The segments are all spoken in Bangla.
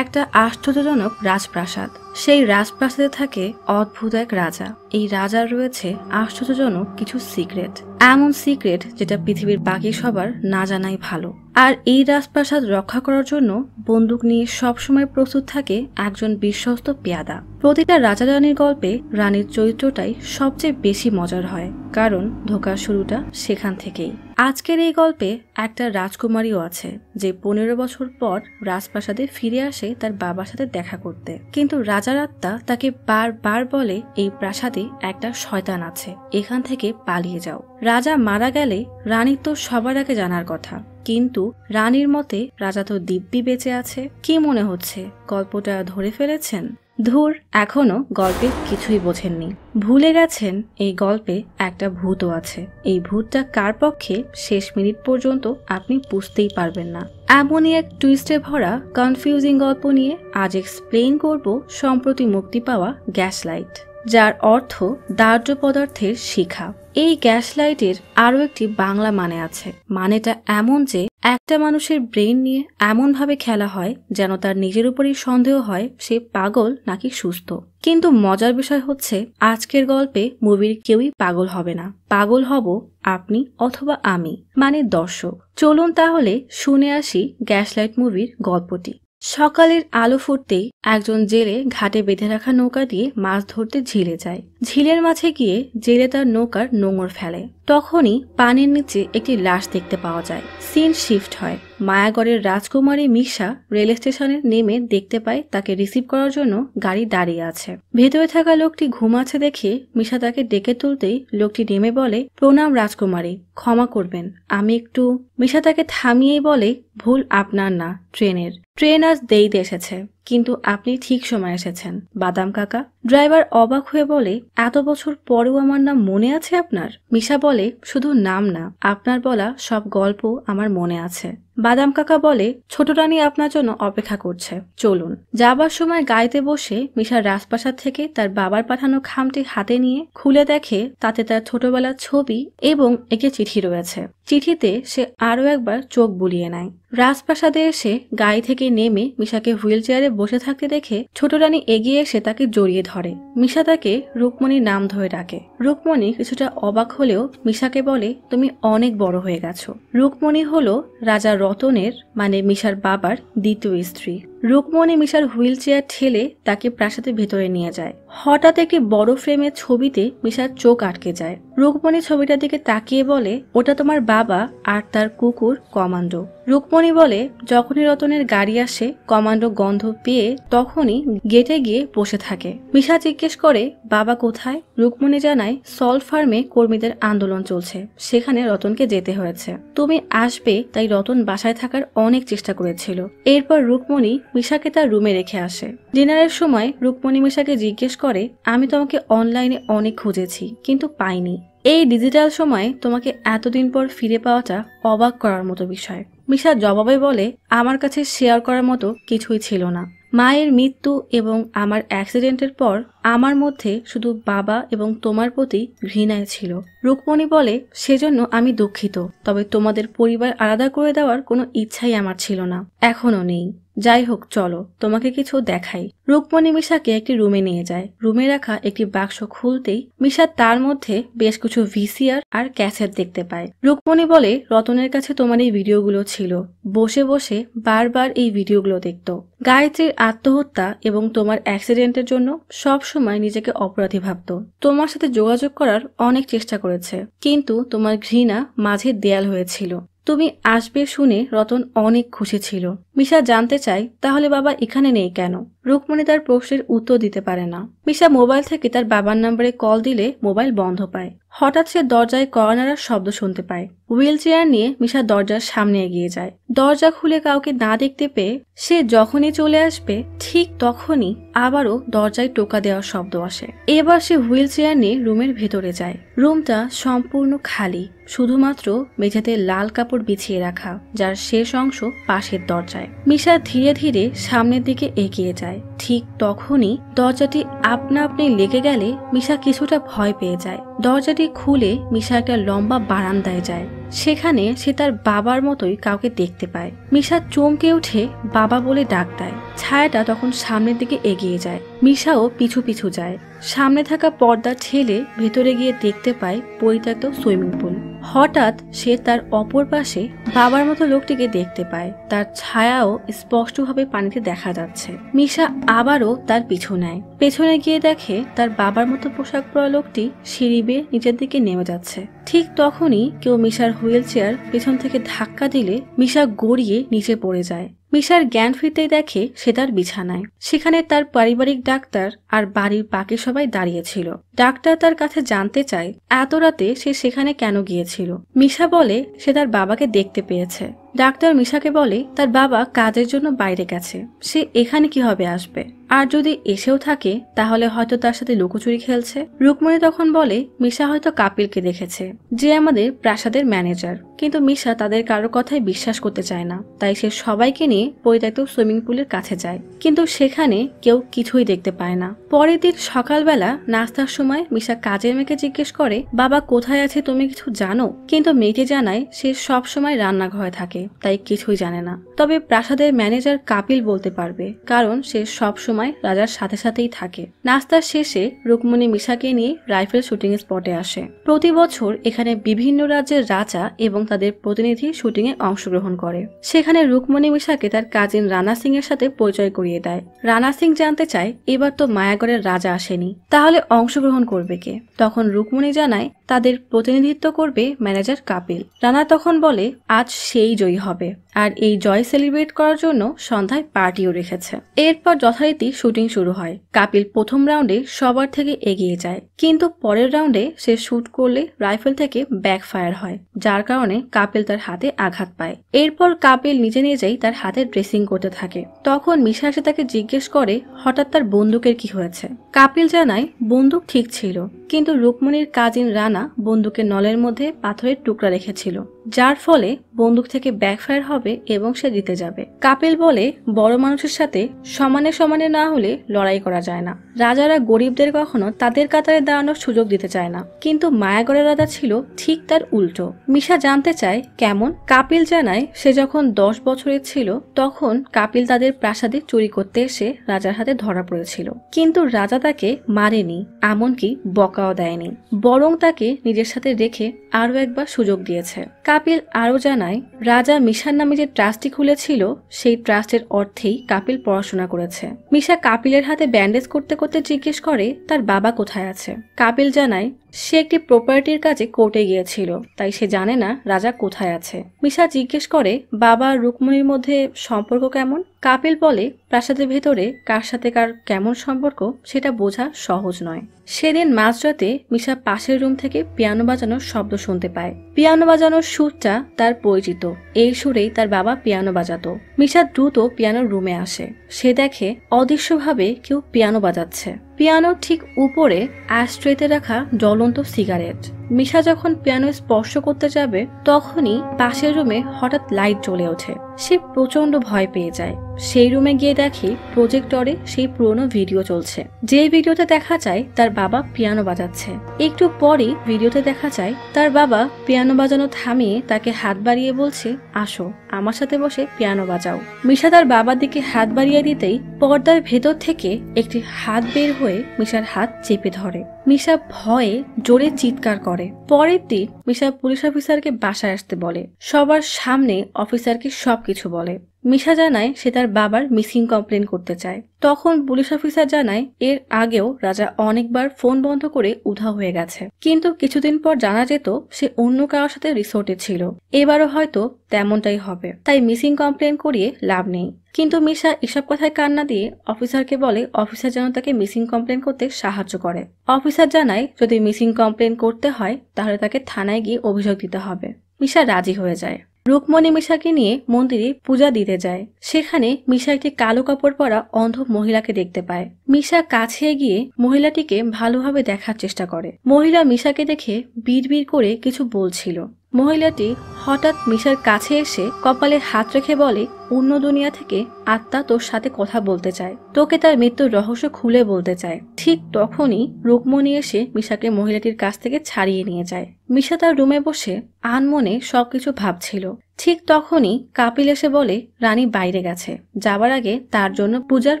একটা আশ্চর্যজনক রাজপ্রাসাদ। সেই রাজপ্রাসাদে থাকে অদ্ভুত এক রাজা। এই রাজার রয়েছে আশ্চর্যজনক কিছু সিক্রেট, এমন সিক্রেট যেটা পৃথিবীর বাকি সবার না জানাই ভালো। আর এই রাজপ্রাসাদ রক্ষা করার জন্য বন্দুক নিয়ে সবসময় প্রস্তুত থাকে একজন বিশ্বস্ত পেয়াদা। প্রতিটা রাজা রানীর গল্পে রানীর চরিত্রটাই সবচেয়ে বেশি মজার হয়, কারণ ধোকার শুরুটা সেখান থেকেই। আজকের এই গল্পে একটা রাজকুমারীও আছে যে 15 বছর পর রাজপ্রাসাদে ফিরে আসে তার বাবার সাথে দেখা করতে। কিন্তু রাজার আত্মা তাকে বারবার বলে এই প্রাসাদে একটা শয়তান আছে, এখান থেকে পালিয়ে যাও। রাজা মারা গেলে রানী তো সবার আগে জানার কথা, কিন্তু রানীর মতে রাজা তো দিব্যি বেঁচে আছে। কি মনে হচ্ছে, গল্পটা ধরে ফেলেছেন? ধুর, এখনো গল্পে কিছুই বোঝেননি, ভুলে গেছেন এই গল্পে একটা ভূতও আছে। এই ভূতটা কার পক্ষে শেষ মিনিট পর্যন্ত আপনি বুঝতেই পারবেন না। এমনই এক টুইস্টে ভরা কনফিউজিং গল্প নিয়ে আজ এক্সপ্লেইন করব সম্প্রতি মুক্তি পাওয়া গ্যাসলাইট, যার অর্থ দাহ্য পদার্থের শিখা। এই গ্যাসলাইটের আরও একটি বাংলা মানে আছে। মানেটা এমন যে একটা মানুষের ব্রেন নিয়ে এমনভাবে খেলা হয় যেন তার নিজের উপরই সন্দেহ হয় সে পাগল নাকি সুস্থ। কিন্তু মজার বিষয় হচ্ছে, আজকের গল্পে মুভির কেউই পাগল হবে না, পাগল হব আপনি অথবা আমি, মানে দর্শক। চলুন তাহলে শুনে আসি গ্যাসলাইট মুভির গল্পটি। সকালের আলো ফুটতেই একজন জেলে ঘাটে বেঁধে রাখা নৌকা দিয়ে মাছ ধরতে ঝিলে যায়। ঝিলের মাঝে গিয়ে জেলে তার নৌকার নোঙর ফেলে। তখনই পানির নিচে একটি লাশ দেখতে পাওয়া যায়। সিন শিফট হয়, মায়াগড়ের রাজকুমারী মিশা রেল স্টেশনে নেমে দেখতে পায় তাকে রিসিভ করার জন্য গাড়ি দাঁড়িয়ে আছে। ভেতরে থাকা লোকটি ঘুমাচ্ছে দেখে মিশা তাকে ডেকে তুলতেই লোকটি নেমে বলে, প্রণাম রাজকুমারী, ক্ষমা করবেন আমি একটু। মিশা তাকে থামিয়েই বলে, ভুল আপনার না, ট্রেনের। ট্রেন আজ দেরিতে এসেছে, কিন্তু আপনি ঠিক সময় এসেছেন বাদাম কাকা। ড্রাইভার অবাক হয়ে বলে, এত বছর পরেও আমার নাম মনে আছে আপনার? মিশা বলে, শুধু নাম না, আপনার বলা সব গল্প আমার মনে আছে। বাদাম কাকা বলে, ছোট রানী আপনার জন্য অপেক্ষা করছে, চলুন। যাবার সময় গাড়িতে বসে মিশা রাজপ্রাসাদ থেকে তার বাবার পাঠানো খামটি হাতে নিয়ে খুলে দেখে তাতে তার ছোটবেলার ছবি এবং একটি চিঠি রয়েছে। চিঠিতে সে আরো একবার চোখ বুলিয়ে নেয়। রাজপ্রাসাদে এসে গাড়ি থেকে নেমে মিশাকে হুইল চেয়ারে বসে থাকতে দেখে ছোট রানী এগিয়ে এসে তাকে জড়িয়ে ধরে। মিশা তাকে রুকমণি নাম ধরে ডাকে। রুকমণি কিছুটা অবাক হলেও মিশাকে বলে, তুমি অনেক বড় হয়ে গেছো। রুকমণি হলো রাজা রতনের, মানে মিশার বাবার দ্বিতীয় স্ত্রী। রুকমণি মিশার হুইল চেয়ার ঠেলে তাকে প্রাসাদের ভেতরে নিয়ে যায়। হঠাৎ একটি বড় ফ্রেমের ছবিতে মিশার চোখ আটকে যায়। রুকমণি ছবিটার দিকে তাকিয়ে বলে, ওটা তোমার বাবা আর তার কুকুর কমান্ডো। রুকমণি বলে, যখনই রতনের গাড়ি আসে কমান্ডো গন্ধ পেয়ে তখনই গেটে গিয়ে বসে থাকে। মিশা জিজ্ঞেস করে, বাবা কোথায়? রুকমণি জানায়, সল্ট ফার্মে কর্মীদের আন্দোলন চলছে, সেখানে রতনকে যেতে হয়েছে। তুমি আসবে তাই রতন বাসায় থাকার অনেক চেষ্টা করেছিল। এরপর রুকমণি মিশাকে তার রুমে রেখে আসে। ডিনারের সময় রুকমণি মিশাকে জিজ্ঞেস করে, আমি তোমাকে অনলাইনে অনেক খুঁজেছি কিন্তু পাইনি। এই ডিজিটাল সময়ে তোমাকে এতদিন পর ফিরে পাওয়াটা অবাক করার মতো বিষয়। মিশা জবাবে বলে, আমার কাছে শেয়ার করার মতো কিছুই ছিল না। মায়ের মৃত্যু এবং আমার অ্যাক্সিডেন্টের পর আমার মধ্যে শুধু বাবা এবং তোমার প্রতি ঘৃণাই ছিল। রুকমণি বলে, সেজন্য আমি দুঃখিত, তবে তোমাদের পরিবার আলাদা করে দেওয়ার কোনো ইচ্ছাই আমার ছিল না, এখনো নেই। যাই হোক, চলো তোমাকে কিছু দেখাই। রুকমণি মিশাকে একটি রুমে নিয়ে যায়। রুমে রাখা একটি বাক্স খুলতেই মিশা তার মধ্যে বেশ কিছু ভিসিআর আর ক্যাসেট দেখতে পায়। রুকমণি বলে, রতনের কাছে তোমার এই ভিডিওগুলো ছিল, বসে বসে বারবার এই ভিডিওগুলো দেখত। গায়ত্রীর আত্মহত্যা এবং তোমার অ্যাক্সিডেন্টের জন্য সব সময় নিজেকে অপরাধী ভাবত। তোমার সাথে যোগাযোগ করার অনেক চেষ্টা করেছে, কিন্তু তোমার ঘৃণা মাঝে দেয়াল হয়েছিল। তুমি আসবে শুনে রতন অনেক খুশি ছিল। মিশা জানতে চায়, তাহলে বাবা এখানে নেই কেন? রুকমণি তার প্রশ্নের উত্তর দিতে পারে না। মিশা মোবাইল থেকে তার বাবার নাম্বারে কল দিলে মোবাইল বন্ধ পায়। হঠাৎ সে দরজায় কড়া নাড়ার শব্দ শুনতে পায়। হুইল চেয়ার নিয়ে মিশা দরজার সামনে এগিয়ে যায়। দরজা খুলে কাউকে না দেখতে পেয়ে সে যখনই চলে আসবে ঠিক তখনই আবারও দরজায় টোকা দেওয়ার শব্দ আসে। এবার সে হুইল চেয়ার নিয়ে রুমের ভেতরে যায়। রুমটা সম্পূর্ণ খালি, শুধুমাত্র মেঝেতে লাল কাপড় বিছিয়ে রাখা, যার শেষ অংশ পাশের দরজায়। মিশা ধীরে ধীরে সামনের দিকে এগিয়ে যায়। ঠিক তখনই দরজাটি আপনা আপনি লেগে গেলে মিশা কিছুটা ভয় পেয়ে যায়। দরজাটি খুলে মিশা একটা লম্বা বারান্দায় যায়। সেখানে সে তার বাবার মতোই কাউকে দেখতে পায়। মিশা চমকে উঠে বাবা বলে ডাক দেয়। ছায়াটা তখন সামনের দিকে এগিয়ে যায়, মিশাও পিছু পিছু যায়। সামনে থাকা পর্দা ঠেলে ভেতরে গিয়ে দেখতে পায় পরিত্যক্ত সুইমিং পুল। হঠাৎ সে তার অপর পাশে বাবার মতো লোকটিকে দেখতে পায়, তার ছায়াও স্পষ্টভাবে পানিতে দেখা যাচ্ছে। মিশা আবারও তার পিছু নেয়, পেছনে গিয়ে দেখে তার বাবার মতো পোশাক পরা লোকটি সিঁড়ি বেয়ে নিচের দিকে নেমে যাচ্ছে। ঠিক তখনই কেউ মিশার হুইল চেয়ার পেছন থেকে ধাক্কা দিলে মিশা গড়িয়ে নিচে পড়ে যায়। মিশার জ্ঞান ফিরতে দেখে সে তার বিছানায়, সেখানে তার পারিবারিক ডাক্তার আর বাড়ির বাকি সবাই দাঁড়িয়েছিল। ডাক্তার তার কাছে জানতে চায় এত রাতে সে সেখানে কেন গিয়েছিল। মিশা বলে সে তার বাবাকে দেখতে পেয়েছে। ডাক্তার মিশাকে বলে তার বাবা কাজের জন্য বাইরে গেছে, সে এখানে কিভাবে আসবে, আর যদি এসেও থাকে তাহলে হয়তো তার সাথে লুকোচুরি খেলছে। রুকমণি তখন বলে মিশা হয়তো কাপিলকে দেখেছে, যে আমাদের প্রাসাদের ম্যানেজার। কিন্তু মিশা তাদের কারো কথায় বিশ্বাস করতে চায় না, তাই সে সবাইকে নিয়ে পরিত্যক্ত সুইমিং পুলের কাছে যায়, কিন্তু সেখানে কেউ কিছুই দেখতে পায় না। পরের দিন সকালবেলা নাস্তার সময় মিশা কাজের মেয়েকে জিজ্ঞেস করে বাবা কোথায় আছে তুমি কিছু জানো, কিন্তু মেয়েটি জানায় সে সব সময় রান্নাঘরে থাকে, তাই কিছুই জানে না। তবে প্রাসাদের ম্যানেজার কাপিল বলতে পারবে, কারণ সে সব সময় রাজার সাথে সাথেই থাকে। নাস্তার শেষে রুকমণি মিশাকে নিয়ে রাইফেল শুটিং স্পটে আসে। প্রতি বছর এখানে বিভিন্ন রাজ্যের রাজা এবং তাদের প্রতিনিধি শুটিং এ অংশগ্রহণ করে। সেখানে রুকমণি মিশাকে তার কাজিন রানা সিং এর সাথে পরিচয় করিয়ে দেয়। রানা সিং জানতে চায় এবার তো মায়াগড়ের রাজা আসেনি, তাহলে অংশগ্রহণ করবে কে। তখন রুকমণি জানায় তাদের প্রতিনিধিত্ব করবে ম্যানেজার কাপিল। রানা তখন বলে আজ সেই জয়ী হবে, আর এই জয় সেলিব্রেট করার জন্য সন্ধ্যায় পার্টিও রেখেছে। এরপর যথারীতি শুটিং শুরু হয়। কাপিল প্রথম রাউন্ডে সবার থেকে এগিয়ে যায়, কিন্তু পরের রাউন্ডে সে শুট করলে রাইফেল থেকে ব্যাকফায়ার হয়, যার কারণে কাপিল তার হাতে আঘাত পায়। এরপর কাপিল নিজে নিজেই তার হাতে ড্রেসিং করতে থাকে। তখন মিশা এসে তাকে জিজ্ঞেস করে হঠাৎ তার বন্দুকের কি হয়েছে। কাপিল জানায় বন্দুক ঠিক ছিল, কিন্তু রুকমণির কাজিন রানা বন্দুকের নলের মধ্যে পাথরের টুকরা রেখেছিল, যার ফলে বন্দুক থেকে ব্যাকফায়ার হবে এবং সে জিতে যাবে। কাপিল বলে বড় মানুষের সাথে সমানে সমানে না হলে লড়াই করা যায় না। রাজারা গরিবদের কখনো তাদের কাতারে দাঁড়ানোর সুযোগ দিতে চায় না, কিন্তু মায়াগড়ের রাজা ছিল ঠিক তার উল্টো। মিশা জানতে চায় কেমন। কাপিল জানায় সে যখন 10 বছরের ছিল তখন কাপিল তাদের প্রাসাদে চুরি করতে এসে রাজার হাতে ধরা পড়েছিল, কিন্তু রাজা তাকে মারেনি, এমনকি বকাও দেয়নি, বরং তাকে নিজের সাথে রেখে আরও একবার সুযোগ দিয়েছে। কাপিল আরও জানায় রাজা মিশার নামে যে ট্রাস্টটি খুলেছিল সেই ট্রাস্টের অর্থেই কাপিল পড়াশোনা করেছে। মিশা কাপিলের হাতে ব্যান্ডেজ করতে করতে জিজ্ঞেস করে তার বাবা কোথায় আছে। কাপিল জানায় সে একটি প্রপার্টির কাজে কোর্টে গিয়েছিল, তাই সে জানে না রাজা কোথায় আছে। মিশা জিজ্ঞেস করে বাবা আর রুকমণির মধ্যে সম্পর্ক কেমন। কাপিল বলে প্রাসাদের ভেতরে কার সাথে কার কেমন সম্পর্ক সেটা বোঝা সহজ নয়। সেদিন মাঝরাতে মিশা পাশের রুম থেকে পিয়ানো বাজানোর শব্দ শুনতে পায়। পিয়ানো বাজানোর সুরটা তার পরিচিত, এই সুরেই তার বাবা পিয়ানো বাজাতো। মিশা দ্রুত পিয়ানোর রুমে আসে, সে দেখে অদৃশ্যভাবে কেউ পিয়ানো বাজাচ্ছে। পিয়ানোর ঠিক উপরে অ্যাশট্রেতে রাখা জ্বলন্ত সিগারেট। মিশা যখন পিয়ানো স্পর্শ করতে যাবে তখনই পাশের রুমে হঠাৎ লাইট জ্বলে ওঠে। সে প্রচন্ড ভয় পেয়ে যায়। সেই রুমে গিয়ে দেখে প্রজেক্টরে সেই পুরনো ভিডিও চলছে, যে ভিডিওতে দেখা যায় তার বাবা পিয়ানো বাজাচ্ছে। একটু পরেই ভিডিওতে দেখা যায় তার বাবা পিয়ানো বাজানো থামিয়ে তাকে হাত বাড়িয়ে বলছে আসো আমার সাথে বসে পিয়ানো বাজাও। মিশা তার বাবার দিকে হাত বাড়িয়ে দিতেই পর্দার ভেতর থেকে একটি হাত বের হয়ে মিশার হাত চেপে ধরে। মিশা ভয়ে জোরে চিৎকার করে। পরের দিন মিশা পুলিশ অফিসারকে বাসায় আসতে বলে, সবার সামনে অফিসারকে সবকিছু বলে। মিশা জানায় সে তার বাবার মিসিং কমপ্লেন করতে চায়। তখন পুলিশ অফিসার জানায় এর আগেও রাজা অনেকবার ফোন বন্ধ করে উধাও হয়ে গেছে, কিন্তু কিছুদিন পর জানা যেত সে অন্য কারোর সাথে রিসোর্টে ছিল। এবারও হয়তো তেমনটাই হবে, তাই মিসিং কমপ্লেন করিয়ে লাভ নেই। কিন্তু মিশা এসব কথায় কান্না দিয়ে অফিসারকে বলে অফিসার যেন তাকে মিসিং কমপ্লেন করতে সাহায্য করে। অফিসার জানায় যদি মিসিং কমপ্লেন করতে হয় তাহলে তাকে থানায় গিয়ে অভিযোগ দিতে হবে। মিশা রাজি হয়ে যায়। রুকমণি মিশাকে নিয়ে মন্দিরে পূজা দিতে যায়। সেখানে মিশা একটি কালো কাপড় পরা অন্ধ মহিলাকে দেখতে পায়। মিশা কাছে গিয়ে মহিলাটিকে ভালোভাবে দেখার চেষ্টা করে। মহিলা মিশাকে দেখে বিড়বিড় করে কিছু বলছিল। महिलाटी हठात मिशार काছে এসে কপালে হাত রেখে বলে, অন্য দুনিয়া থেকে আত্মা তোর সাথে কথা বলতে চায়, তোকে তার মৃত্যুর রহস্য খুলে বলতে চায়। ঠিক তখনই রুকমণি এসে মিশাকে মহিলাটির কাছ থেকে ছাড়িয়ে নিয়ে যায়। মিশা তার রুমে বসে আনমনে সবকিছু ভাবছিল। ঠিক তখনই কাপিল এসে বলে রানী বাইরে গেছে, যাবার আগে তার জন্য পূজার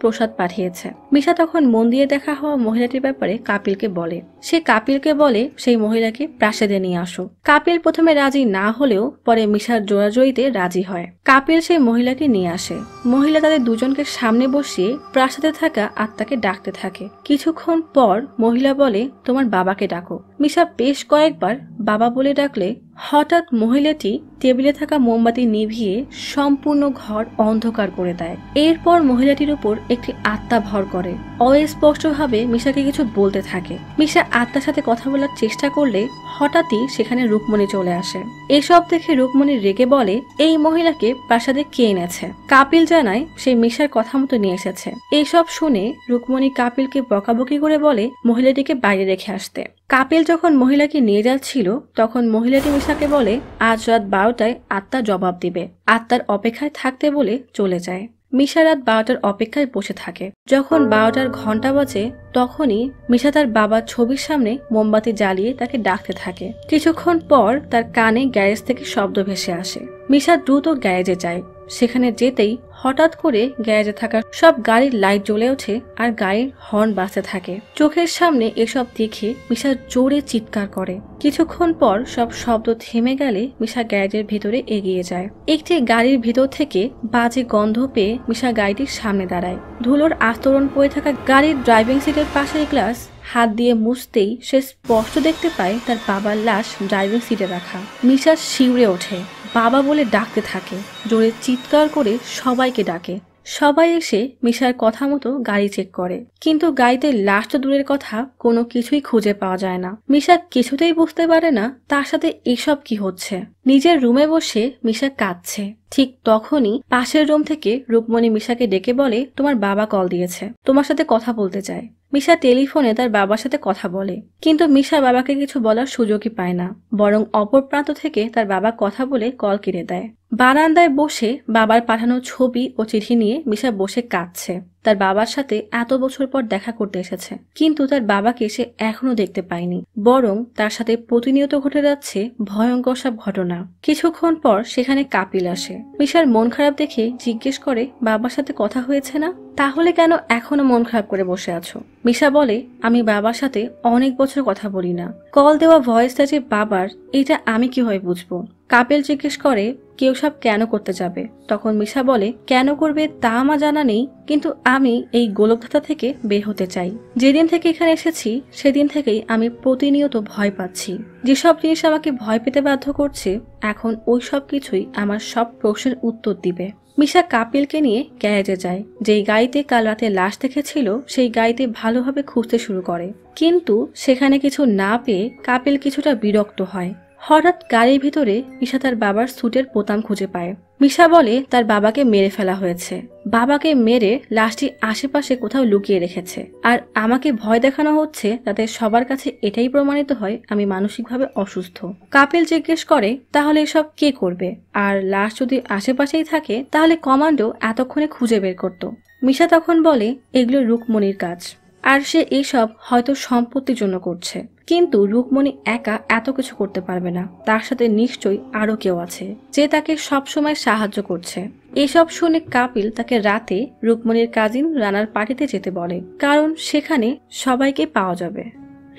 প্রসাদ পাঠিয়েছে। মিশা তখন মন দিয়ে দেখা হওয়া মহিলাটির ব্যাপারে কাপিলকে বলে। সে কাপিলকে বলে সেই মহিলাকে প্রাসাদে নিয়ে আসো। কাপিল প্রথমে রাজি না হলেও পরে মিশার জোরাজোরিতে রাজি হয়। কাপিল সেই মহিলাকে নিয়ে আসে। মহিলা তাদের দুজনকে সামনে বসিয়ে প্রাসাদে থাকা আত্মাকে ডাকতে থাকে। কিছুক্ষণ পর মহিলা বলে, তোমার বাবাকে ডাকো। মিশা বেশ কয়েকবার বাবা বলে ডাকলে হঠাৎ মহিলাটি টেবিলে থাকা মোমবাতি নিভিয়ে সম্পূর্ণ ঘর অন্ধকার করে দেয়। এরপর মহিলাটির উপর একটি আত্মা ভর করে অস্পষ্টভাবে মিশাকে কিছু বলতে থাকে। মিশা আত্মার সাথে কথা বলার চেষ্টা করলে হঠাৎই সেখানে রুকমণি চলে আসে। এসব দেখে রুকমণি রেগে বলে, এই মহিলাকে প্রাসাদে কে এনেছে? কাপিল জানায় সে মিশার কথা মতো নিয়ে এসেছে। এসব শুনে রুকমণি কাপিলকে বকাবকি করে বলে মহিলাটিকে বাইরে রেখে আসতে। কাপিল যখন মহিলাকে নিয়ে যাচ্ছিল তখন মহিলাটি মিশাকে বলে, আজ রাত 12টায় আত্মা জবাব দিবে, আত্মার অপেক্ষায় থাকতে বলে চলে যায়। মিশা রাত 12টার অপেক্ষায় বসে থাকে। যখন 12টার ঘন্টা বাজে তখনই মিশা তার বাবার ছবির সামনে মোমবাতি জ্বালিয়ে তাকে ডাকতে থাকে। কিছুক্ষণ পর তার কানে গ্যারেজ থেকে শব্দ ভেসে আসে। মিশা দ্রুত গ্যারেজে যায়। সেখানে যেতেই হঠাৎ করে গ্যারেজে থাকা সব গাড়ির লাইট জ্বলে ওঠে আর গাড়ির হর্ন বাজতে থাকে। চোখের সামনে এসব দেখে মিশা জোরে চিৎকার করে। কিছুক্ষণ পর সব শব্দ থেমে গেলে মিশা গ্যারেজের ভিতরে এগিয়ে যায়। একটি গাড়ির ভিতর থেকে বাজে গন্ধ পেয়ে মিশা গাড়িটির সামনে দাঁড়ায়। ধুলোর আস্তরণ পড়ে থাকা গাড়ির ড্রাইভিং সিটের পাশের গ্লাস হাত দিয়ে মুছতেই সে স্পষ্ট দেখতে পায় তার বাবার লাশ ড্রাইভিং সিটে রাখা। মিশা শিউরে ওঠে, বাবা বলে ডাকতে থাকে, জোরে চিৎকার করে সবাইকে ডাকে। সবাই এসে মিশার কথা মতো গাড়ি চেক করে, কিন্তু গাড়িতে লাশ তো দূরের কথা, কোনো কিছুই খুঁজে পাওয়া যায় না। মিশা কিছুতেই বুঝতে পারে না তার সাথে এসব কি হচ্ছে। নিজের রুমে বসে মিশা কাঁদছে। ঠিক তখনই পাশের রুম থেকে রুকমণি মিশাকে ডেকে বলে, তোমার বাবা কল দিয়েছে, তোমার সাথে কথা বলতে চায়। মিশা টেলিফোনে তার বাবার সাথে কথা বলে, কিন্তু মিশা বাবাকে কিছু বলার সুযোগই পায় না, বরং অপর প্রান্ত থেকে তার বাবা কথা বলে কল কেটে দেয়। বারান্দায় বসে বাবার পাঠানো ছবি ও চিঠি নিয়ে মিশা বসে কাঁদছে। তার বাবার সাথে এত বছর পর দেখা করতে এসেছে, কিন্তু তার বাবাকে সে এখনো দেখতে পায়নি, বরং তার সাথে প্রতিনিয়ত ঘটে যাচ্ছে ভয়ঙ্কর সব ঘটনা। কিছুক্ষণ পর সেখানে কাপিল আসে। মিশার মন খারাপ দেখে জিজ্ঞেস করে, বাবার সাথে কথা হয়েছে না? তাহলে কেন এখনো মন খারাপ করে বসে আছো? মিশা বলে, আমি বাবার সাথে অনেক বছর কথা বলি না, কল দেওয়া ভয়েসটা যে বাবার, এটা আমি কিভাবে বুঝবো? কাপিল জিজ্ঞেস করে, কেউ সব কেন করতে যাবে? তখন মিশা বলে, কেন করবে তা আমার জানা নেই, কিন্তু আমি এই গোলকধাতা থেকে বের হতে চাই। যেদিন থেকে এখানে এসেছি সেদিন থেকেই আমি প্রতিনিয়ত ভয় পাচ্ছি। যেসব জিনিস আমাকে ভয় পেতে বাধ্য করছে, এখন ওই সব কিছুই আমার সব প্রশ্নের উত্তর দিবে। মিশা কাপিলকে নিয়ে গ্যারেজে যায়। যেই গাড়িতে কাল রাতে লাশ দেখেছিল সেই গাড়িতে ভালোভাবে খুঁজতে শুরু করে, কিন্তু সেখানে কিছু না পেয়ে কাপিল কিছুটা বিরক্ত হয়। হঠাৎ গাড়ির ভিতরে মিশা তার বাবার স্যুটের বোতাম খুঁজে পায়। মিশা বলে তার বাবাকে মেরে ফেলা হয়েছে, বাবাকে মেরে লাশটি আশেপাশে কোথাও লুকিয়ে রেখেছে, আর আমাকে ভয় দেখানো হচ্ছে যাতে সবার কাছে এটাই প্রমাণিত হয় আমি মানসিকভাবে অসুস্থ। কাপিল জিজ্ঞেস করে, তাহলে এসব কে করবে? আর লাশ যদি আশেপাশেই থাকে তাহলে কমান্ডো এতক্ষণে খুঁজে বের করত। মিশা তখন বলে, এগুলো রুকমণির কাজ, আর সে এসব হয়তো সম্পত্তির জন্য করছে, কিন্তু রুকমণি একা এত কিছু করতে পারবে না, তার সাথে নিশ্চয়ই আরো কেউ আছে যে তাকে সবসময় সাহায্য করছে। এসব শুনে কাপিল তাকে রাতে রুকমণির কাজিন রানার পার্টিতে যেতে বলে, কারণ সেখানে সবাইকে পাওয়া যাবে।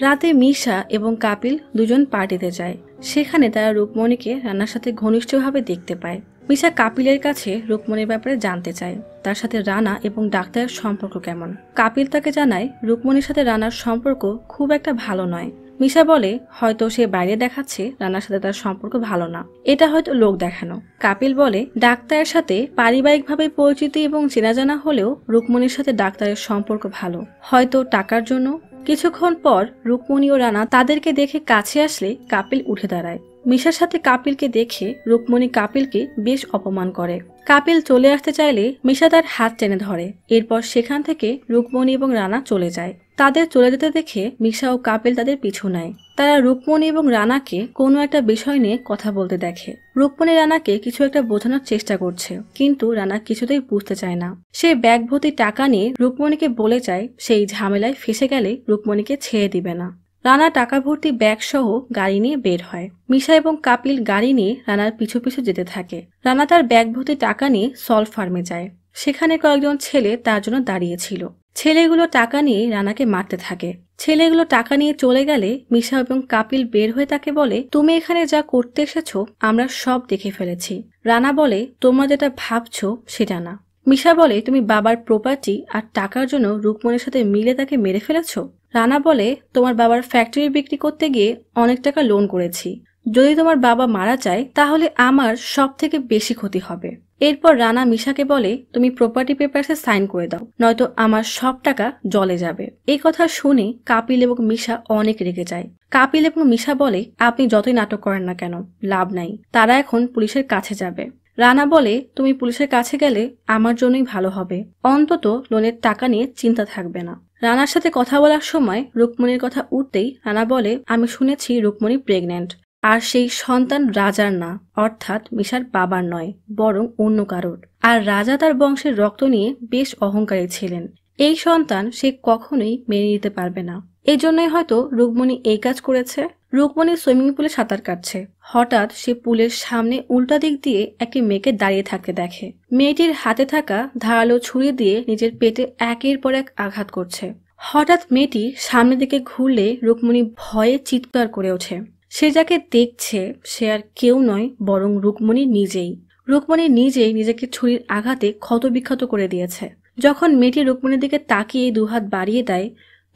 রাতে মিশা এবং কাপিল দুজন পার্টিতে যায়। সেখানে তারা রুকমণিকে রানার সাথে ঘনিষ্ঠভাবে দেখতে পায়। মিশা কাপিলের কাছে রুকমণির ব্যাপারে জানতে চায় তার সাথে রানা এবং ডাক্তারের সম্পর্ক কেমন। কাপিল তাকে জানায় রুকমণির সাথে রানার সম্পর্ক খুব একটা ভালো নয়। মিশা বলে, হয়তো সে বাইরে দেখাচ্ছে রানার সাথে তার সম্পর্ক ভালো না, এটা হয়তো লোক দেখানো। কাপিল বলে, ডাক্তারের সাথে পারিবারিকভাবে পরিচিতি এবং চেনাজানা হলেও রুকমণির সাথে ডাক্তারের সম্পর্ক ভালো, হয়তো টাকার জন্য। কিছুক্ষণ পর রুকমণি ও রানা তাদেরকে দেখে কাছে আসলে কাপিল উঠে দাঁড়ায়। মিশার সাথে কাপিলকে দেখে রুকমণি কাপিলকে বেশ অপমান করে। কাপিল চলে আসতে চাইলে মিশা তার হাত টেনে ধরে। এরপর সেখান থেকে রুকমণি এবং রানা চলে যায়। তাদের চলে যেতে দেখে মিশা ও কাপিল তাদের পিছু নেয়। তারা রুকমণি এবং রানাকে কোনো একটা বিষয় নিয়ে কথা বলতে দেখে। রুকমণি রানাকে কিছু একটা বোঝানোর চেষ্টা করছে, কিন্তু রানা কিছুতেই বুঝতে চায় না। সে ব্যাগ ভর্তি টাকা নিয়ে রুকমণিকে বলে যায় সেই ঝামেলায় ফেসে গেলে রুকমণিকে ছেড়ে দিবে না। রানা টাকা ভর্তি ব্যাগ সহ গাড়ি নিয়ে বের হয়। মিশা এবং কাপিল গাড়ি নিয়ে রানার পিছু পিছু যেতে থাকে। রানা তার ব্যাগ ভর্তি টাকা নিয়ে সল্ট ফার্মে যায়। সেখানে কয়েকজন ছেলে তার জন্য দাঁড়িয়েছিল। ছেলেগুলো টাকা নিয়ে রানাকে মারতে থাকে। ছেলেগুলো টাকা নিয়ে চলে গেলে মিশা এবং কাপিল বের হয়ে তাকে বলে, তুমি এখানে যা করতে এসেছো আমরা সব দেখে ফেলেছি। রানা বলে, তোমরা যেটা ভাবছো সেটা না। মিশা বলে, তুমি বাবার প্রপার্টি আর টাকার জন্য রুকমণির সাথে মিলে তাকে মেরে ফেলেছো। রানা বলে, তোমার বাবার ফ্যাক্টরি বিক্রি করতে গিয়ে অনেক টাকা লোন করেছি। যদি তোমার বাবা মারা যায় তাহলে আমার সব থেকে বেশি ক্ষতি হবে। এরপর রানা মিশাকে বলে, তুমি প্রপার্টি পেপারসে সাইন করে দাও, নয়তো আমার সব টাকা জলে যাবে। এই কথা শুনে কাপিল এবং মিশা অনেক রেগে যায়। কাপিল এবং মিশা বলে, আপনি যতই নাটক করেন না কেন লাভ নাই, তারা এখন পুলিশের কাছে যাবে। রানা বলে, তুমি পুলিশের কাছে গেলে আমার জন্যই ভালো হবে, অন্তত লোনের টাকা নিয়ে চিন্তা থাকবে না। রানার সাথে কথা বলার সময় রুকমণির কথা উঠতেই রানা বলে, আমি শুনেছি রুকমণি প্রেগন্যান্ট, আর সেই সন্তান রাজার না, অর্থাৎ মিশার বাবার নয়, বরং অন্য কারোর। আর রাজা তার বংশের রক্ত নিয়ে বেশ অহংকারী ছিলেন। এই সন্তান সে কখনোই মেনে নিতে পারবে না। এই জন্যই হয়তো রুকমণি এই কাজ করেছে। রুকমণি সুইমিং পুলে সাঁতার কাটছে। হঠাৎ সে পুলের সামনে উল্টা দিক দিয়ে একটি মেয়েকে দাঁড়িয়ে থাকতে দেখে। মেয়েটির হাতে থাকা ধারালো ছুরি দিয়ে নিজের পেটে একের পর এক আঘাত করছে। হঠাৎ মেয়েটি সামনের দিকে ঘুরলে রুকমণি ভয়ে চিৎকার করে ওঠে। সে যাকে দেখছে সে আর কেউ নয়, বরং রুকমণি নিজেই। রুকমণি নিজেই নিজেকে ছুরির আঘাতে ক্ষতবিক্ষত করে দিয়েছে। যখন মেয়েটি রুকমণির দিকে তাকিয়ে দুহাত বাড়িয়ে দেয়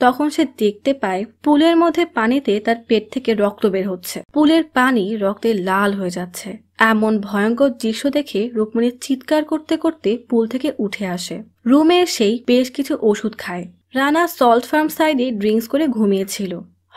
তখন সে দেখতে পায় পুলের মধ্যে পানিতে তার পেট থেকে রক্ত বের হচ্ছে। পুলের পানি রক্তে লাল হয়ে যাচ্ছে। এমন ভয়ঙ্কর দৃশ্য দেখে রুকমণি চিৎকার করতে করতে পুল থেকে উঠে আসে। রুমে এসেই বেশ কিছু ওষুধ খায়। রানা সল্ট ফার্ম সাইডে ড্রিঙ্কস করে ঘুমিয়েছিল।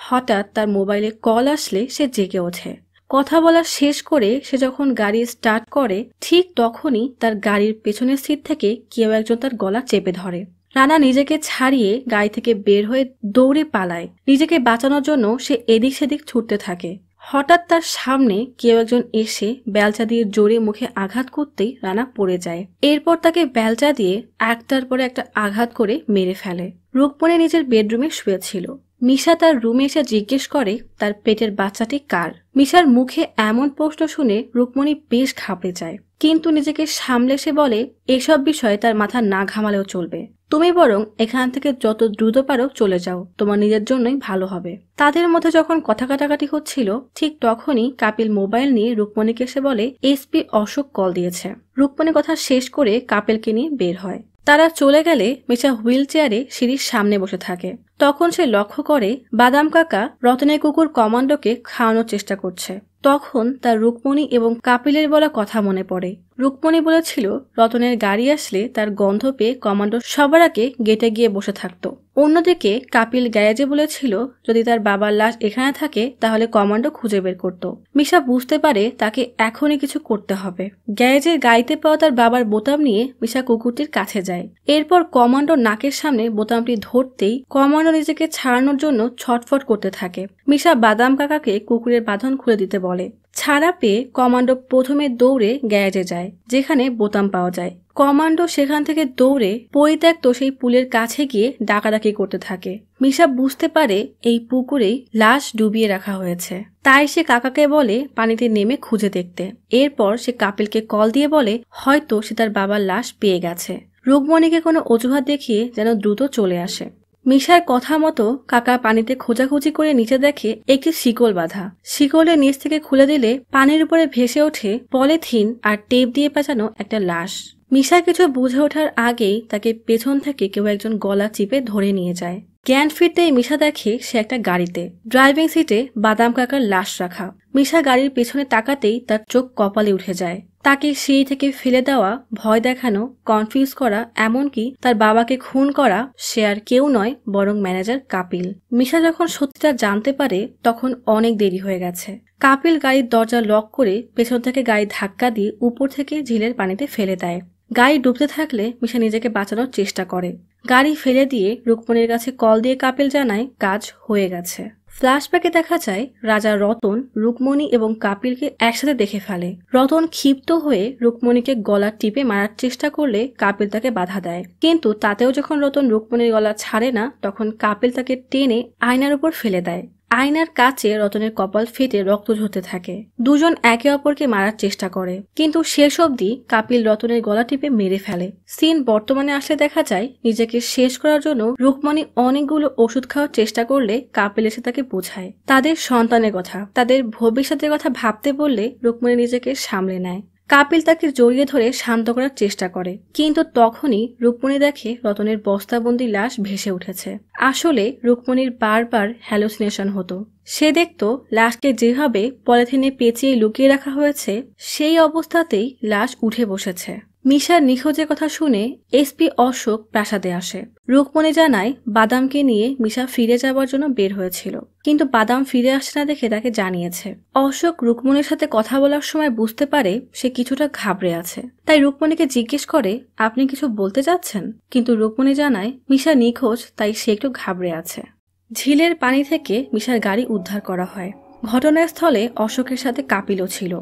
হঠাৎ তার মোবাইলে কল আসলে সে জেগে ওঠে। কথা বলা শেষ করে সে যখন গাড়ি স্টার্ট করে ঠিক তখনই তার গাড়ির পেছনের সিট থেকে কেউ একজন তার গলা চেপে ধরে। রানা নিজেকে ছাড়িয়ে গাড়ি থেকে বের হয়ে দৌড়ে পালায়। নিজেকে বাঁচানোর জন্য সে এদিক সেদিক ছুটতে থাকে। হঠাৎ তার সামনে কেউ একজন এসে বেলচা দিয়ে জোরে মুখে আঘাত করতেই রানা পড়ে যায়। এরপর তাকে বেলচা দিয়ে একটার পরে একটা আঘাত করে মেরে ফেলে। রুকমণি নিজের বেডরুমে শুয়েছিল। মিশা তার রুমে এসে জিজ্ঞেস করে তার পেটের বাচ্চাটি কার। মিশার মুখে এমন প্রশ্ন শুনে রুকমণি বেশ ঘাবড়ে যায়, কিন্তু নিজেকে সামলে সে বলে, এসব বিষয়ে তার মাথা না ঘামালেও চলবে, তুমি বরং এখান থেকে যত দ্রুত পারো চলে যাও, তোমার নিজের জন্যই ভালো হবে। তাদের মধ্যে যখন কথা কাটাকাটি হচ্ছিল ঠিক তখনই কাপিল মোবাইল নিয়ে রুকমণিকে এসে বলে, এসপি অশোক কল দিয়েছে। রুকমণি কথা শেষ করে কাপিলকে নিয়ে বের হয়। তারা চলে গেলে মিশা হুইল চেয়ারে সিঁড়ির সামনে বসে থাকে। তখন সে লক্ষ্য করে বাদাম কাকা রতনের কুকুর কমান্ডোকে খাওয়ানোর চেষ্টা করছে। তখন তার রুকমণি এবং কাপিলের বলা কথা মনে পড়ে। রুকমণি বলেছিল রতনের গাড়ি আসলে তার গন্ধ পেয়ে কমান্ডো সবার আগে গেটে গিয়ে বসে থাকতো। অন্যদিকে কাপিল গ্যারেজে বলেছিল যদি তার বাবার লাশ এখানে থাকে তাহলে কমান্ডো খুঁজে বের করত। মিশা বুঝতে পারে তাকে এখনই কিছু করতে হবে। গ্যারেজের গাড়িতে পাওয়া তার বাবার বোতাম নিয়ে মিশা কুকুরটির কাছে যায়। এরপর কমান্ডো নাকের সামনে বোতামটি ধরতেই কমান্ডো নিজেকে ছাড়ানোর জন্য ছটফট করতে থাকে। মিশা বাদাম কাকাকে কুকুরের বাঁধন খুলে দিতে বলে। ছাড়া পেয়ে কমান্ডো প্রথমে দৌড়ে গ্যারেজে যায় যেখানে বোতাম পাওয়া যায়। কমান্ডো সেখান থেকে দৌড়ে পরিত্যক্ত সেই পুলের কাছে গিয়ে ডাকাডাকি করতে থাকে। মিশা বুঝতে পারে এই পুকুরেই লাশ ডুবিয়ে রাখা হয়েছে, তাই সে কাকাকে বলে পানিতে নেমে খুঁজে দেখতে। এরপর সে কাপিলকে কল দিয়ে বলে হয়তো সে তার বাবার লাশ পেয়ে গেছে। রুকমণিকে কোনো অজুহাত দেখিয়ে যেন দ্রুত চলে আসে। মিশার কথা মতো কাকা পানিতে খোঁজাখুঁজি করে নিচে দেখে একটি শিকল বাঁধা। শিকলের নিচ থেকে খুলে দিলে পানির উপরে ভেসে ওঠে পলিথিন আর টেপ দিয়ে পেঁচানো একটা লাশ। মিশা কিছু বুঝে ওঠার আগেই তাকে পেছন থেকে কেউ একজন গলা চিপে ধরে নিয়ে যায়। জ্ঞান ফিরতেই মিশা দেখে সে একটা গাড়িতে ড্রাইভিং সিটে বাদাম কাকার লাশ রাখা। মিশা গাড়ির পেছনে তাকাতেই তার চোখ কপালে উঠে যায়। তাকে সিঁড়ি থেকে ফেলে দেওয়া, ভয় দেখানো, কনফিউজ করা, এমনকি তার বাবাকে খুন করা সে আর কেউ নয়, বরং ম্যানেজার কাপিল। মিশা যখন সত্যিটা জানতে পারে তখন অনেক দেরি হয়ে গেছে। কাপিল গাড়ির দরজা লক করে পেছন থেকে গায়ে ধাক্কা দিয়ে উপর থেকে ঝিলের পানিতে ফেলে দেয়। গায়ে ডুবতে থাকলে মিশা নিজেকে বাঁচানোর চেষ্টা করে। গাড়ি ফেলে দিয়ে রুকমণির কাছে কল দিয়ে কাপিল জানায় কাজ হয়ে গেছে। ফ্ল্যাশব্যাকে দেখা যায় রাজা রতন রুকমণি এবং কাপিলকে একসাথে দেখে ফেলে। রতন ক্ষিপ্ত হয়ে রুকমণিকে গলা টিপে মারার চেষ্টা করলে কাপিল তাকে বাধা দেয়, কিন্তু তাতেও যখন রতন রুকমণির গলা ছাড়ে না তখন কাপিল তাকে টেনে আয়নার উপর ফেলে দেয়। আয়নার কাছে রতনের কপাল ফেটে রক্ত ঝরতে থাকে। দুজন একে অপরকে মারার চেষ্টা করে, কিন্তু শেষ অবধি কাপিল রতনের গলা টিপে মেরে ফেলে। সিন বর্তমানে আসলে দেখা যায় নিজেকে শেষ করার জন্য রুকমণি অনেকগুলো ওষুধ খাওয়ার চেষ্টা করলে কাপিল এসে তাকে বোঝায় তাদের সন্তানের কথা, তাদের ভবিষ্যতের কথা ভাবতে বললে রুকমণি নিজেকে সামলে নেয়। কাপিল তাকে জড়িয়ে ধরে শান্ত করার চেষ্টা করে, কিন্তু তখনই রুকমণি দেখে রতনের বস্তাবন্দি লাশ ভেসে উঠেছে। আসলে রুকমণির বারবার হ্যালুসিনেশন হতো। সে দেখত লাশকে যেভাবে পলিথিনে পেঁচিয়ে লুকিয়ে রাখা হয়েছে সেই অবস্থাতেই লাশ উঠে বসেছে। মিশার নিখোঁজের কথা শুনে এসপি অশোক প্রাসাদে আসে। রুকমণি জানায় বাদামকে নিয়ে মিশা ফিরে যাওয়ার জন্য বের হয়েছিল, কিন্তু বাদাম ফিরে আসছে না দেখে তাকে জানিয়েছে। অশোক রুকমণির সাথে কথা বলার সময় বুঝতে পারে সে কিছুটা ঘাবড়ে আছে, তাই রুকমণিকে জিজ্ঞেস করে আপনি কিছু বলতে চাচ্ছেন, কিন্তু রুকমণি জানায় মিশা নিখোঁজ, তাই সে একটু ঘাবড়ে আছে। ঝিলের পানি থেকে মিশার গাড়ি উদ্ধার করা হয়। ঘটনাস্থলে অশোকের সাথে কাপিলও ছিল।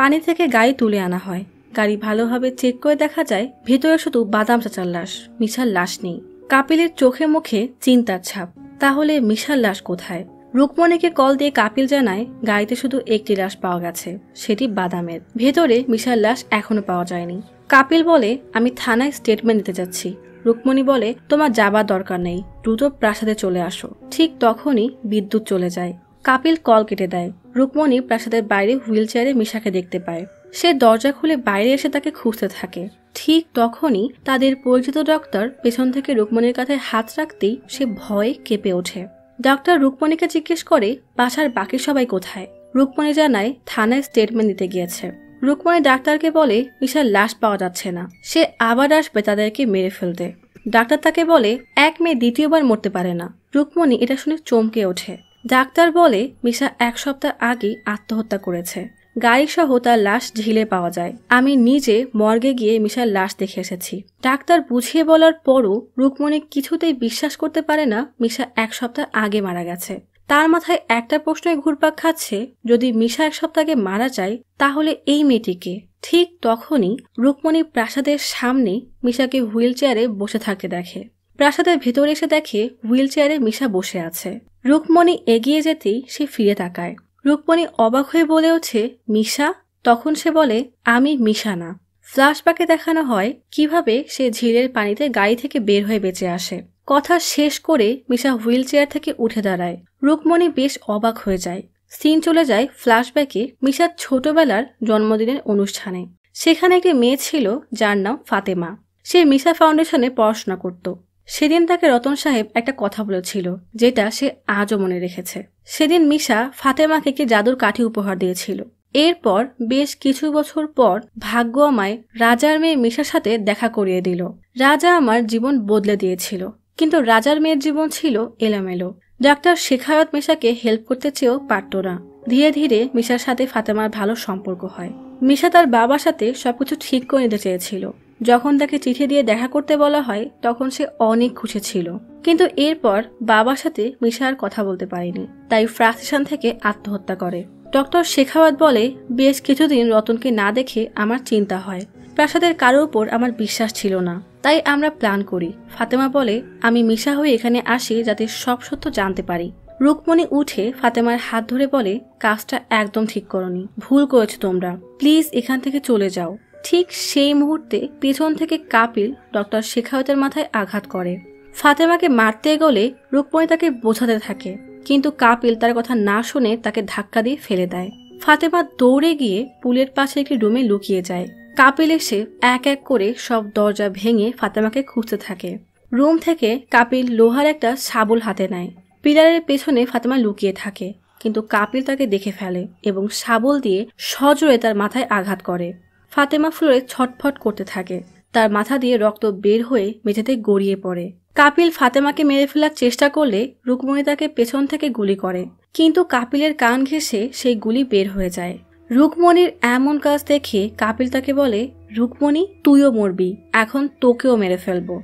পানি থেকে গাড়ি তুলে আনা হয়। গাড়ি ভালোভাবে চেক করে দেখা যায় ভেতরে শুধু বাদাম চাচার লাশ, মিশার লাশ নেই। কাপিলের চোখে মুখে চিন্তার ছাপ, তাহলে মিশার লাশ কোথায়? রুকমণিকে কল দিয়ে কাপিল জানায় গাড়িতে শুধু একটি লাশ পাওয়া গেছে, সেটি বাদামের। ভেতরে মিশার লাশ এখনো পাওয়া যায়নি। কাপিল বলে আমি থানায় স্টেটমেন্ট দিতে যাচ্ছি। রুকমণি বলে তোমার যাবার দরকার নেই, দ্রুত প্রাসাদে চলে আসো। ঠিক তখনই বিদ্যুৎ চলে যায়। কাপিল কল কেটে দেয়। রুকমণি প্রাসাদের বাইরে হুইল চেয়ারে মিশাকে দেখতে পায়। সে দরজা খুলে বাইরে এসে তাকে খুঁজতে থাকে। ঠিক তখনই তাদের পরিচিত ডক্টর পেছন থেকে রুকমণির কাছে হাত রাখতেই সে ভয়ে কেঁপে ওঠে। ডক্টর রুকমণিকে জিজ্ঞেস করে বাসার বাকি সবাই কোথায়। রুকমণি জানায় থানায় স্টেটমেন্ট দিতে গিয়েছে। রুকমণি ডাক্তারকে বলে মিশার লাশ পাওয়া যাচ্ছে না, সে আবার আসবে তাদেরকে মেরে ফেলতে। ডাক্তার তাকে বলে এক মেয়ে দ্বিতীয়বার মরতে পারে না। রুকমণি এটা শুনে চমকে ওঠে। ডাক্তার বলে মিশা 1 সপ্তাহ আগে আত্মহত্যা করেছে। গাড়িসহ তার লাশ ঝিলে পাওয়া যায়। আমি নিজে মর্গে গিয়ে মিশার লাশ দেখে এসেছি। ডাক্তার বুঝিয়ে বলার পরও রুকমণি কিছুতেই বিশ্বাস করতে পারে না মিশা 1 সপ্তাহ আগে মারা গেছে। তার মাথায় একটা প্রশ্নই ঘুরপাক খাচ্ছে, যদি মিশা 1 সপ্তাহ আগে মারা যায় তাহলে এই মেয়েটিকে। ঠিক তখনই রুকমণি প্রাসাদের সামনে মিশাকে হুইল চেয়ারে বসে থাকতে দেখে। প্রাসাদের ভেতরে এসে দেখে হুইল চেয়ারে মিশা বসে আছে। রুকমণি এগিয়ে যেতেই সে ফিরে তাকায়। রুকমণি অবাক হয়ে বলে ওঠে মিশা। তখন সে বলে আমি মিশা না। ফ্ল্যাশব্যাকে দেখানো হয় কিভাবে সে ঝিলের পানিতে গাড়ি থেকে বের হয়ে বেঁচে আসে। কথা শেষ করে মিশা হুইল চেয়ার থেকে উঠে দাঁড়ায়। রুকমণি বেশ অবাক হয়ে যায়। সিন চলে যায় ফ্ল্যাশব্যাকে মিশার ছোটবেলার জন্মদিনের অনুষ্ঠানে। সেখানে একটি মেয়ে ছিল যার নাম ফাতেমা। সে মিশা ফাউন্ডেশনে পড়াশোনা করত। সেদিন তাকে রতন সাহেব একটা কথা বলেছিল যেটা সে আজও মনে রেখেছে। সেদিন মিশা ফাতেমাকে একটি জাদুর কাঠি উপহার দিয়েছিল। এরপর বেশ কিছু বছর পর ভাগ্য আমায় রাজার মেয়ে মিশার সাথে দেখা করিয়ে দিল। রাজা আমার জীবন বদলে দিয়েছিল, কিন্তু রাজার মেয়ের জীবন ছিল এলোমেলো। ডাক্তার শেখায়ত মিশাকে হেল্প করতে চেয়েও পারত না। ধীরে ধীরে মিশার সাথে ফাতেমার ভালো সম্পর্ক হয়। মিশা তার বাবার সাথে সবকিছু ঠিক করে নিতে চেয়েছিল। যখন তাকে চিঠি দিয়ে দেখা করতে বলা হয় তখন সে অনেক খুশি ছিল, কিন্তু এরপর বাবার সাথে মিশা আর কথা বলতে পারেনি, তাই ফ্রাস্ট্রেশন থেকে আত্মহত্যা করে। ডক্টর শেখাওয়াত বলে বেশ কিছুদিন রতনকে না দেখে আমার চিন্তা হয়। প্রাসাদের কারোর উপর আমার বিশ্বাস ছিল না, তাই আমরা প্ল্যান করি। ফাতেমা বলে আমি মিশা হয়ে এখানে আসি যাতে সব সত্য জানতে পারি। রুকমণি উঠে ফাতেমার হাত ধরে বলে কাজটা একদম ঠিক করনি, ভুল করেছ তোমরা, প্লিজ এখান থেকে চলে যাও। ঠিক সেই মুহূর্তে পেছন থেকে কাপিল ডক্টর শেখাওয়াতের মাথায় আঘাত করে। ফাতেমাকে মারতে গেলে রুকমণি তাকে বোঝাতে থাকে, কিন্তু কাপিল তার কথা না শুনে তাকে ধাক্কা দিয়ে ফেলে দেয়। ফাতেমা দৌড়ে গিয়ে পুলের পাশে একটি রুমে লুকিয়ে যায়। কাপিল এসে এক এক করে সব দরজা ভেঙে ফাতেমাকে খুঁজতে থাকে। রুম থেকে কাপিল লোহার একটা শাবল হাতে নেয়। পিলারের পেছনে ফাতেমা লুকিয়ে থাকে, কিন্তু কাপিল তাকে দেখে ফেলে এবং শাবল দিয়ে সজোরে তার মাথায় আঘাত করে। ফাতেমা ফ্লোরে ছটফট করতে থাকে। তার মাথা দিয়ে রক্ত বের হয়ে মেঝেতে গড়িয়ে পড়ে। কাপিল ফাতেমাকে মেরে ফেলার চেষ্টা করলে রুকমণি তাকে পেছন থেকে গুলি করে, কিন্তু কাপিলের কান ঘেঁষে সেই গুলি বের হয়ে যায়। রুকমণির এমন কাজ দেখে কাপিল তাকে বলে, রুকমণি তুইও মরবি, এখন তোকেও মেরে ফেলবো।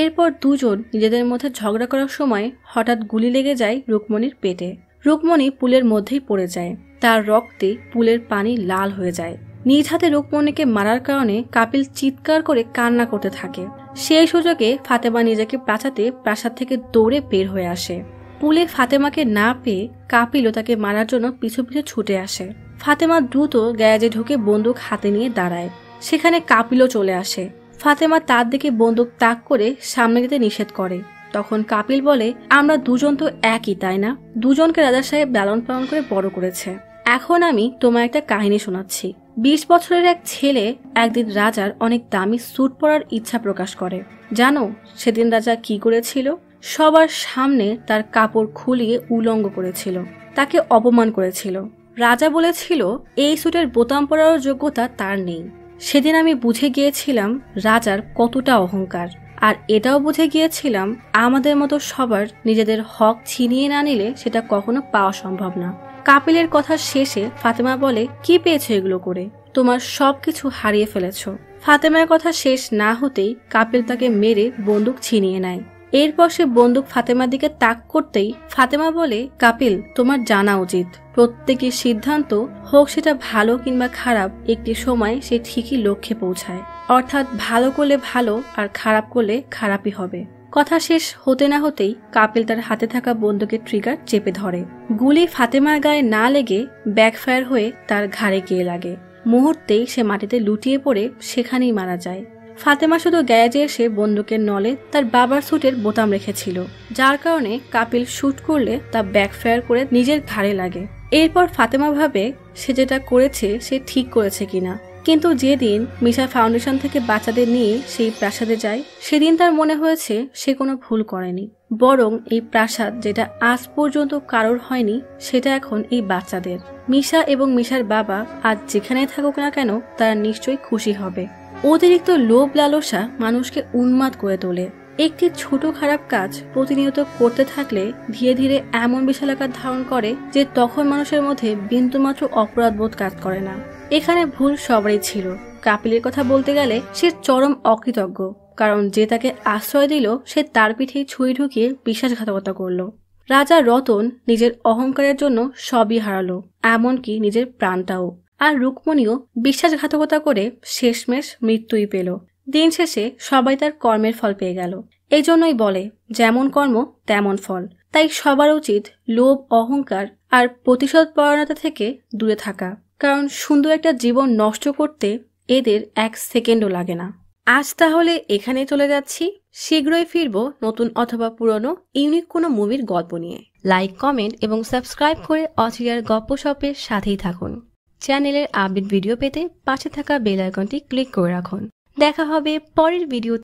এরপর দুজন নিজেদের মধ্যে ঝগড়া করার সময় হঠাৎ গুলি লেগে যায় রুকমণির পেটে। রুকমণি পুলের মধ্যেই পড়ে যায়, তার রক্তে পুলের পানি লাল হয়ে যায়। নিজ হাতে রুকমণিকে মারার কারণে কাপিল চিৎকার করে কান্না করতে থাকে। সেই সুযোগে ফাতেমা নিজেকে বাঁচাতে প্রাসাদ থেকে দৌড়ে বের হয়ে আসে। পুলে ফাতেমাকে না পেয়ে কাপিলও তাকে মারার জন্য পিছু পিছু ছুটে আসে। ফাতেমা দ্রুত গ্যারেজে ঢুকে বন্দুক হাতে নিয়ে দাঁড়ায়, সেখানে কাপিলও চলে আসে। ফাতেমা তার দিকে বন্দুক তাক করে সামনে যেতে নিষেধ করে। তখন কাপিল বলে, আমরা দুজন তো একই, তাই না? দুজনকে রাজা সাহেব লালন পালন করে বড় করেছে। এখন আমি তোমায় একটা কাহিনী শোনাচ্ছি। 20 বছরের এক ছেলে একদিন রাজার অনেক দামি স্যুট পরার ইচ্ছা প্রকাশ করে। জানো সেদিন রাজা কি করেছিল? সবার সামনে তার কাপড় খুলিয়ে উলঙ্গ করেছিল, তাকে অপমান করেছিল। রাজা বলেছিল এই স্যুটের বোতাম পরার যোগ্যতা তার নেই। সেদিন আমি বুঝে গিয়েছিলাম রাজার কতটা অহংকার, আর এটাও বুঝে গিয়েছিলাম আমাদের মতো সবার নিজেদের হক ছিনিয়ে না নিলে সেটা কখনো পাওয়া সম্ভব না। কাপিলের কথা শেষে ফাতেমা বলে, কি পেয়েছো এগুলো করে? তোমার সবকিছু হারিয়ে ফেলেছো। ফাতেমার কথা শেষ না হতেই কাপিল তাকে মেরে বন্দুক ছিনিয়ে নেয়। এরপর সে বন্দুক ফাতেমার দিকে তাক করতেই ফাতেমা বলে, কাপিল, তোমার জানা উচিত প্রত্যেকের সিদ্ধান্ত, হোক সেটা ভালো কিংবা খারাপ, একটি সময় সে ঠিকই লক্ষ্যে পৌঁছায়। অর্থাৎ ভালো করলে ভালো আর খারাপ করলে খারাপই হবে। কথা শেষ হতে না হতেই কাপিল তার হাতে থাকা বন্দুকের ট্রিগার চেপে ধরে। গুলি ফাতেমার গায়ে না লেগে ব্যাকফায়ার হয়ে তার ঘাড়ে গিয়ে লাগে। মুহূর্তেই সে মাটিতে লুটিয়ে পড়ে সেখানেই মারা যায়। ফাতেমা শুধু গ্যারেজে এসে বন্দুকের নলে তার বাবার স্যুটের বোতাম রেখেছিল, যার কারণে কাপিল শ্যুট করলে তা ব্যাকফায়ার করে নিজের ঘাড়ে লাগে। এরপর ফাতেমা ভাবে সে যেটা করেছে সে ঠিক করেছে কিনা, কিন্তু যেদিন মিশা ফাউন্ডেশন থেকে বাচ্চাদের নিয়ে সেই প্রাসাদে যায় সেদিন তার মনে হয়েছে সে কোনো ভুল করেনি, বরং এই প্রাসাদ যেটা আজ পর্যন্ত কারোর হয়নি সেটা এখন এই বাচ্চাদের। মিশা এবং মিশার বাবা আজ যেখানে থাকুক না কেন তারা নিশ্চয়ই খুশি হবে। অতিরিক্ত লোভ লালসা মানুষকে উন্মাদ করে তোলে। একটি ছোট খারাপ কাজ প্রতিনিয়ত করতে থাকলে ধীরে ধীরে এমন বিশাল আকার ধারণ করে যে তখন মানুষের মধ্যে বিন্দুমাত্র অপরাধবোধ কাজ করে না। এখানে ভুল সবারই ছিল। কাপিলের কথা বলতে গেলে সে চরম অকৃতজ্ঞ, কারণ যে তাকে আশ্রয় দিল সে তার পিঠে ছুরি ঢুকিয়ে বিশ্বাসঘাতকতা করল। রাজা রতন নিজের অহংকারের জন্য সবই হারালো, এমনকি নিজের প্রাণটাও। আর রুকমণিও বিশ্বাসঘাতকতা করে শেষমেশ মৃত্যুই পেল। দিন শেষে সবাই তার কর্মের ফল পেয়ে গেল। এই জন্যই বলে যেমন কর্ম তেমন ফল। তাই সবার উচিত লোভ, অহংকার আর প্রতিশোধ পরায়ণতা থেকে দূরে থাকা, কারণ সুন্দর একটা জীবন নষ্ট করতে এদের এক সেকেন্ডও লাগে না। আজ তাহলে এখানে চলে যাচ্ছি। শীঘ্রই ফিরবো নতুন অথবা পুরনো ইউনিক কোনো মুভির গল্প নিয়ে। লাইক, কমেন্ট এবং সাবস্ক্রাইব করে অচিরার গপ্প-সপ্পের সাথেই থাকুন। চ্যানেলের আপডেট ভিডিও পেতে পাশে থাকা বেল আইকনটি ক্লিক করে রাখুন। দেখা হবে পরের ভিডিওতে।